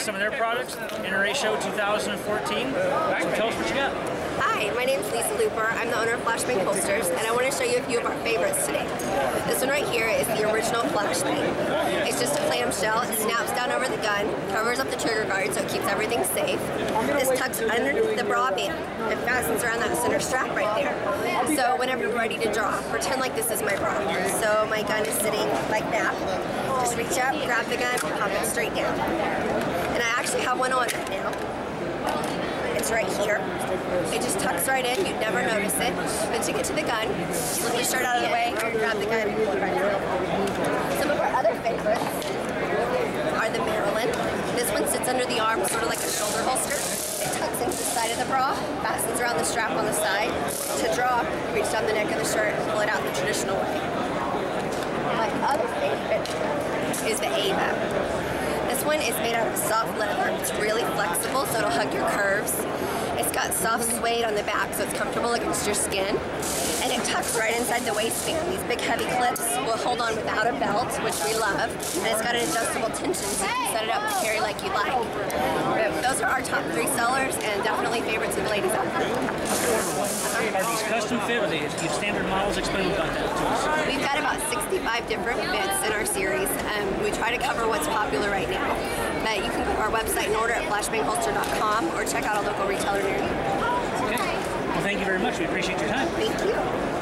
at some of their products. NRA Show 2014. So tell us what you got. Hi, my name is Lisa Looper. I'm the owner of Flashbang Holsters, and I want to show you a few of our favorites today. This one right here is the original Flashbang. It's just a clamshell. It snaps down over the gun, covers up the trigger guard so it keeps everything safe. It's tucked under the bra band and fastens around that center strap right there. So whenever you're ready to draw, pretend like this is my bra. So my gun is sitting like that. Just reach up, grab the gun, pop it straight down. And I actually have one on right now. It's right here. It just tucks right in. You'd never notice it. But to get to the gun, you lift your shirt out of the way, grab the gun, and pull it right out. Some of our other favorites are the Marilyn. This one sits under the arm, sort of like a shoulder holster. It tucks into the side of the bra, fastens around the strap on the side. To draw, reach down the neck of the shirt and pull it out the traditional way. My other favorite is the Ava. This one is made out of soft leather. It's really flexible, so it'll hug your curves. It's got soft suede on the back, so it's comfortable against your skin. And it tucks right inside the waistband. These big heavy clips will hold on without a belt, which we love. And it's got an adjustable tension, so you can set it up to carry like you like. But those are our top three sellers, and definitely favorites of the ladies out there. Are these custom fit, or these standard models? Explain about that to us. We've got about 65 different fits in our series. We try to cover what's popular right now. But you can go to our website and order at flashbangholster.com or check out a local retailer near you. Okay. Well, thank you very much. We appreciate your time. Thank you.